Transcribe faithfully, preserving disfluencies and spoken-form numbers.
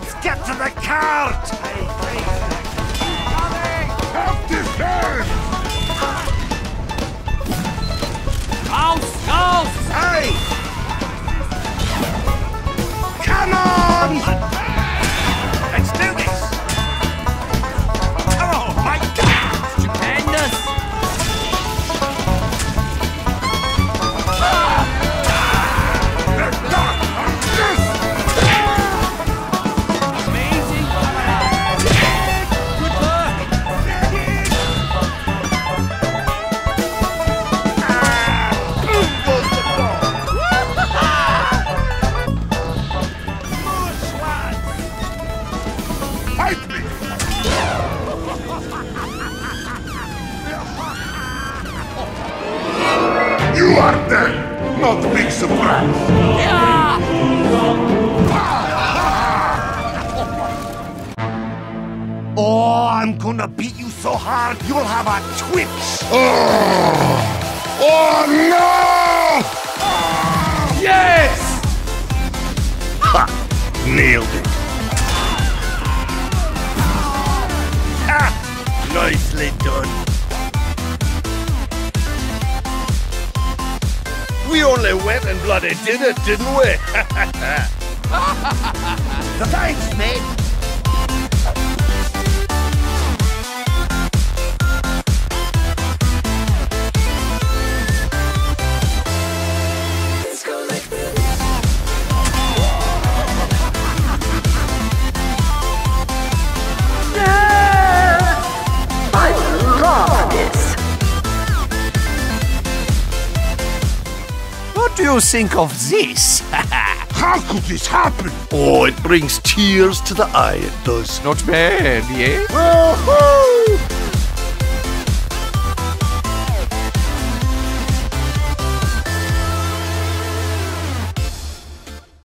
Let's get to the cart! Help this man! Raus, raus! Hey! Come on! Let's do this! Oh my God! Stupendous! Not a big surprise. Yeah. Oh, I'm gonna beat you so hard you'll have a twitch. Oh, oh no! Oh. Yes! Ha! Nailed it. Ah, nicely done. We only went and bloody did it, didn't we? Thanks, mate! Let's go like this. Yeah! I love this. What do you think of this? How could this happen? Oh, it brings tears to the eye, it does. Not bad, yeah? Woohoo!